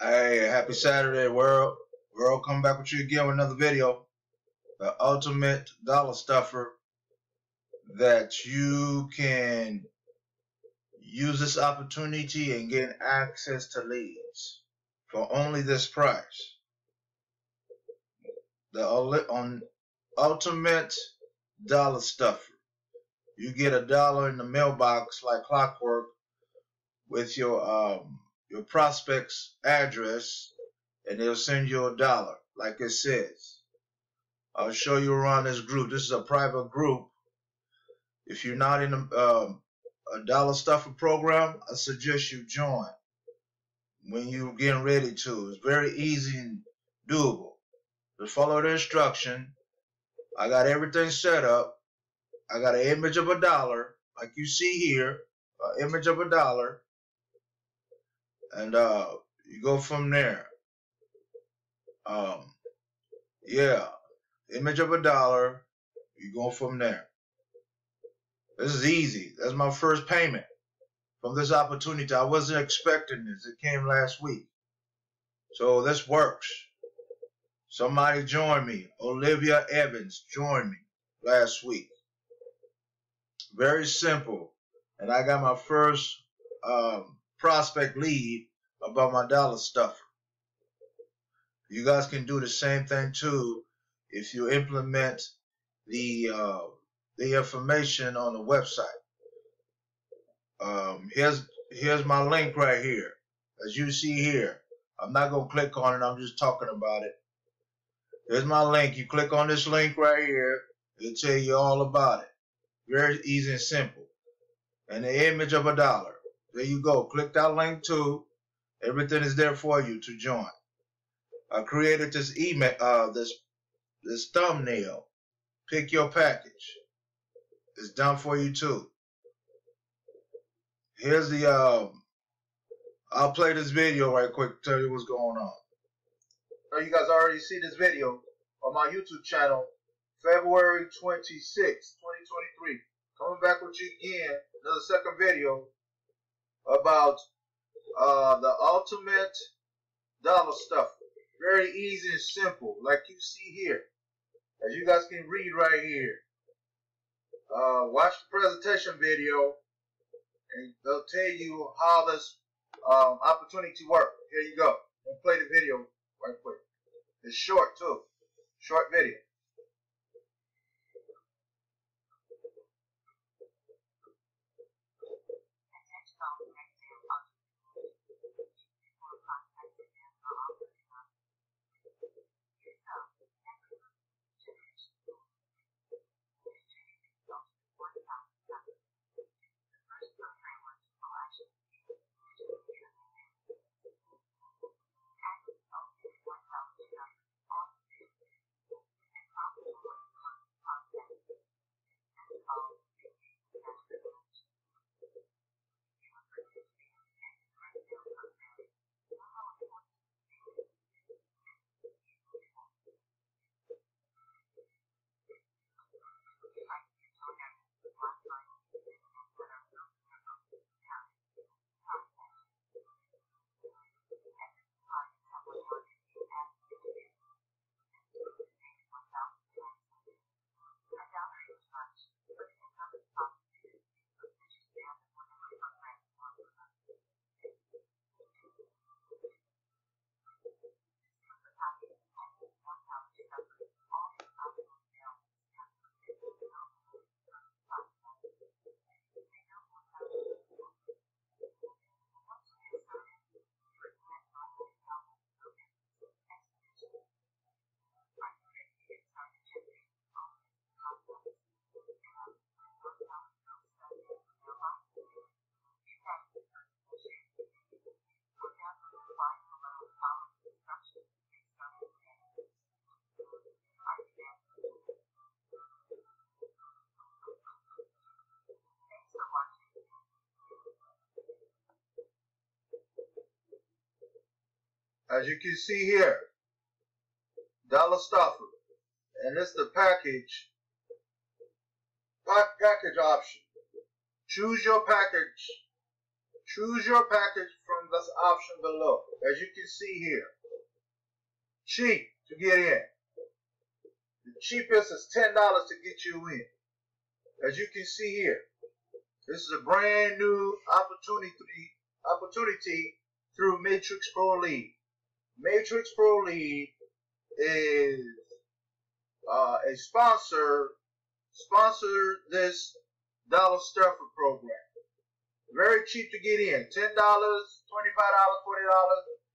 Hey, happy Saturday, world. We'll come back with you again with another video. The ultimate dollar stuffer that you can use this opportunity and get access to leads for only this price. The ultimate dollar stuffer. You get $1 in the mailbox like clockwork with your prospect's address, and they'll send you $1 like it says. I'll show you around this group. This is a private group. If you're not in a dollar stuffer program, I suggest you join when you're getting ready to. It's very easy and doable. Just follow the instruction. I got everything set up. I got an image of $1 like you see here, an image of $1. And you go from there. Yeah, image of $1, you go from there. This is easy. That's my first payment from this opportunity. I wasn't expecting this. It came last week. So this works. Somebody joined me. Olivia Evans joined me last week. Very simple. And I got my first prospect lead about my dollar stuffer. You guys can do the same thing too if you implement the information on the website. Here's my link right here, as you see here. I'm not gonna click on it. I'm just talking about it. Here's my link. You click on this link right here. It'll tell you all about it. Very easy and simple. And the image of $1. There you go. Click that link too. Everything is there for you to join. I created this email, this thumbnail. Pick your package. It's done for you too. Here's the. I'll play this video right quick to tell you what's going on. Now you guys already see this video on my YouTube channel, February 26, 2023. Coming back with you again, another second video about the ultimate dollar stuffer. Very easy and simple, like you see here. As you guys can read right here. Watch the presentation video, and they'll tell you how this opportunity works. Here you go. We'll play the video right quick. It's short, too. Short video. As you can see here, dollar stuffer, and it's the package option. Choose your package. Choose your package from this option below, as you can see here. Cheap to get in. The cheapest is $10 to get you in. As you can see here, this is a brand new opportunity through Matrix Pro League. Matrix Pro League is a sponsor this Dollar Stuffer program. Very cheap to get in. $10, $25, $20,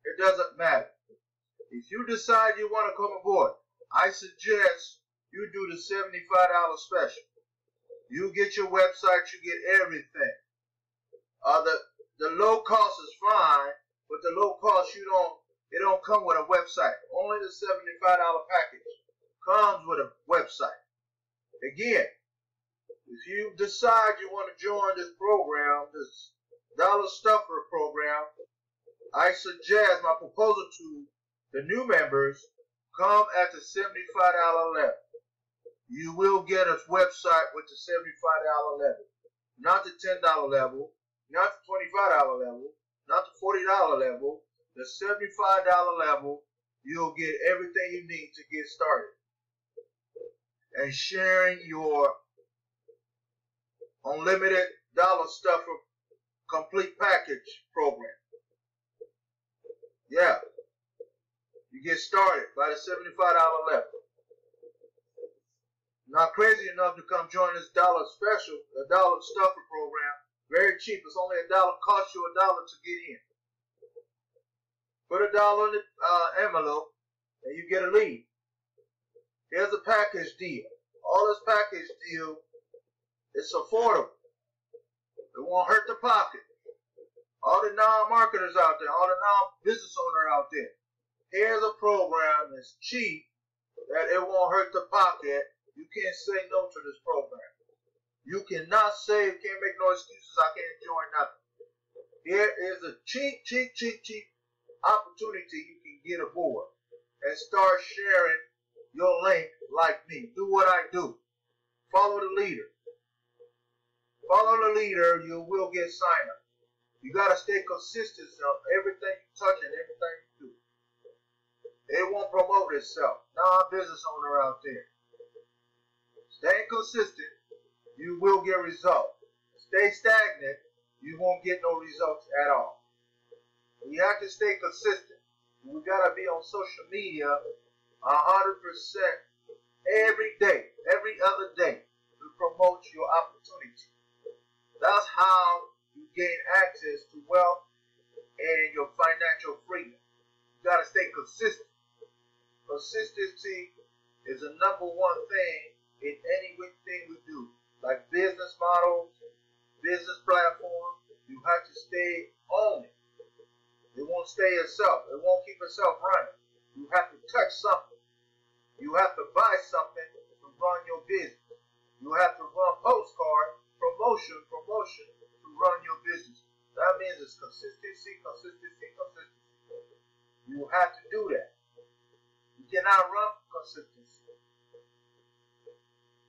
it doesn't matter. If you decide you want to come aboard, I suggest you do the $75 special. You get your website, you get everything. The low cost is fine, but the low cost it don't come with a website. Only the $75 package comes with a website. Again, if you decide you want to join this program, this Dollar Stuffer program, I suggest my proposal to the new members, come at the $75 level. You will get a website with the $75 level, not the $10 level, not the $25 level, not the $40 level, the $75 level. You'll get everything you need to get started. And sharing your Unlimited Dollar Stuffer Complete Package program. Yeah. You get started by the $75 level. Not crazy enough to come join this dollar special, the Dollar Stuffer program. Very cheap. It's only $1. Costs you $1 to get in. Put $1 in the envelope and you get a lead. Here's a package deal. All this package deal, it's affordable. It won't hurt the pocket. All the non-marketers out there, all the non-business owners out there, here's a program that's cheap, that it won't hurt the pocket. You can't say no to this program. You cannot say, can't make no excuses, I can't join nothing. Here is a cheap opportunity you can get aboard and start sharing your link like me. Do what I do. Follow the leader. Follow the leader, you will get signed up. You got to stay consistent on everything you touch and everything you do. It won't promote itself. Non-business owner out there. Stay consistent, you will get results. Stay stagnant, you won't get no results at all. You have to stay consistent. We got to be on social media 100% every day, every other day to promote your opportunity. That's how you gain access to wealth and your financial freedom. You gotta stay consistent. Consistency is the #1 thing in anything we do. Like business models, business platforms, you have to stay on it. It won't stay itself. It won't keep itself running. You have to touch something. You have to buy something to run your business. You have to run postcards. Promotion to run your business. That means it's consistency. You have to do that. You cannot run consistency.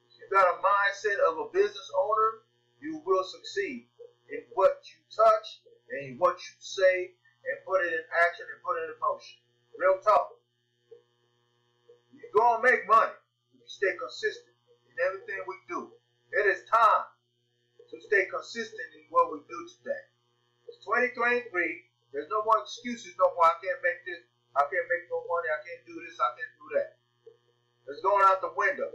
If you've got a mindset of a business owner, you will succeed in what you touch and what you say and put it in action and put it in motion. Real talk. You're going to make money if you stay consistent in everything we do. It is time to stay consistent in what we do today. It's 2023. There's no more excuses no more. I can't make this. I can't make no money. I can't do this. I can't do that. It's going out the window.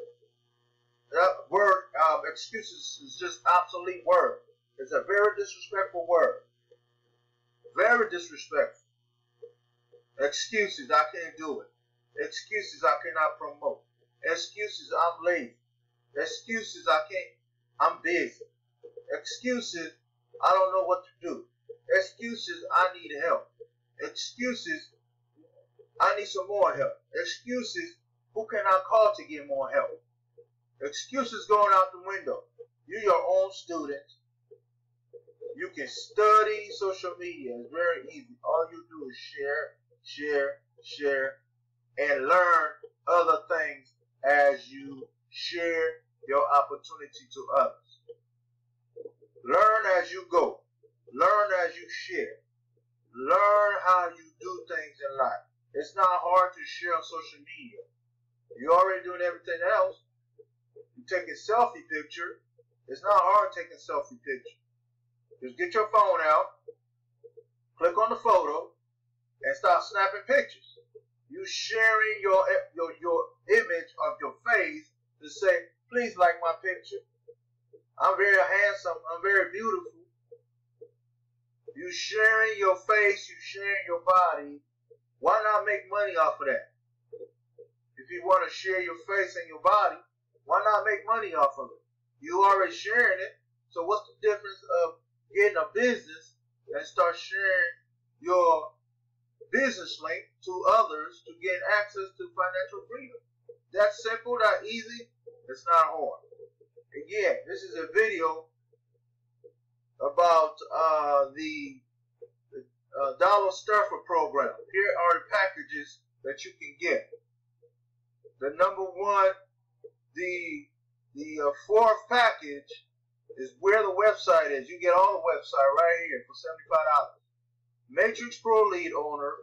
That word excuses is just obsolete word. It's a very disrespectful word. Very disrespectful. Excuses. I can't do it. Excuses. I cannot promote. Excuses. I'm lazy. Excuses. I can't. I'm busy. Excuses, I don't know what to do. Excuses, I need help. Excuses, I need some more help. Excuses, who can I call to get more help? Excuses going out the window. You're your own student. You can study social media. It's very easy. All you do is share, and learn other things as you share your opportunity to others. Learn as you go. Learn as you how you do things in life. It's not hard to share on social media. You're already doing everything else. You take a selfie picture. It's not hard taking a selfie picture. Just get your phone out, click on the photo, and start snapping pictures. You're sharing your image of your face to say, please like my picture. I'm very handsome. I'm very beautiful. You're sharing your face. You're sharing your body. Why not make money off of that? If you want to share your face and your body, why not make money off of it? You already sharing it. So what's the difference of getting a business and start sharing your business link to others to gain access to financial freedom? That's simple, not easy. It's not hard. Again, this is a video about the Dollar Stuffer program. Here are the packages that you can get. The number one, the fourth package is where the website is. You get all the website right here for $75. Matrix Pro Lead Owner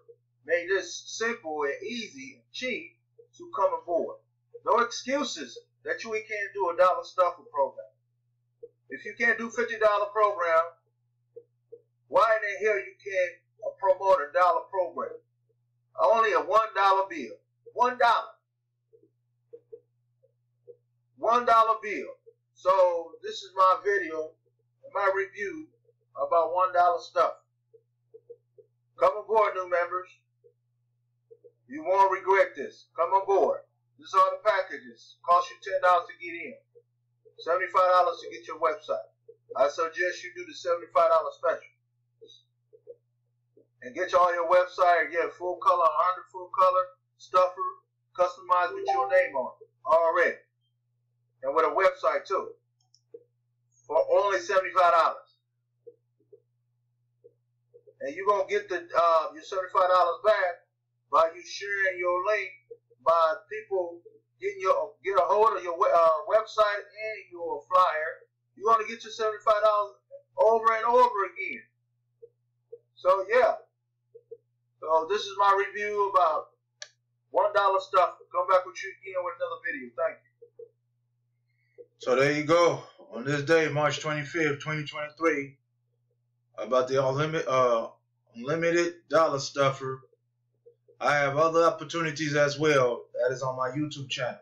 made this simple and easy and cheap to come aboard. No excuses that you can't do a Dollar Stuffer program. If you can't do $50 program, why in the hell you can't promote a dollar program? Only a $1 bill. $1. $1 bill. So this is my video, my review about $1 stuff. Come aboard, new members. You won't regret this. Come aboard. These are the packages. Cost you $10 to get in. $75 to get your website. I suggest you do the $75 special. And get all your website and get full color, 100 full color stuffer, customized with your name on it already. And with a website too. For only $75. And you're going to get your $75 back by you sharing your link, by people getting get a hold of your website and your flyer. You're going to get your $75 over and over again. So yeah. So this is my review about $1 stuff. Come back with you again with another video. Thank you. So there you go. On this day, March 25th, 2023, about the Unlimited Dollar Stuffer. I have other opportunities as well that is on my YouTube channel.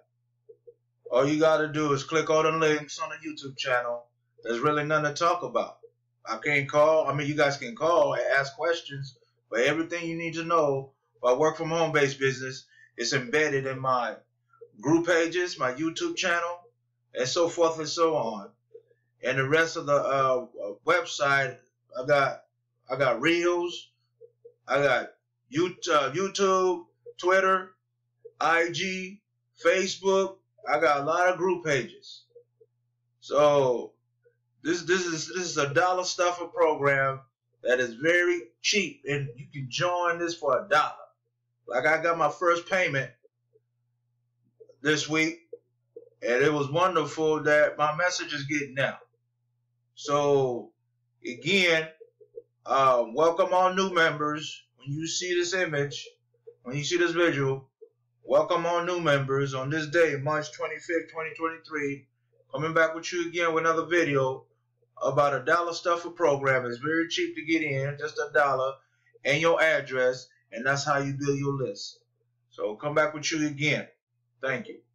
All you got to do is click all the links on the YouTube channel. There's really nothing to talk about. I can't call. I mean, you guys can call and ask questions, but everything you need to know about work from home based business is embedded in my group pages, my YouTube channel, and so forth and so on. And the rest of the website, I got reels, I got YouTube, Twitter, IG, Facebook. I got a lot of group pages. So this is a Dollar Stuffer program that is very cheap, and you can join this for $1. Like, I got my first payment this week, and it was wonderful that my message is getting out. So again, welcome all new members. When you see this image, when you see this visual, welcome all new members on this day, March 25th, 2023. Coming back with you again with another video about a Dollar Stuffer program. It's very cheap to get in, just $1 and your address, and that's how you build your list. So come back with you again. Thank you.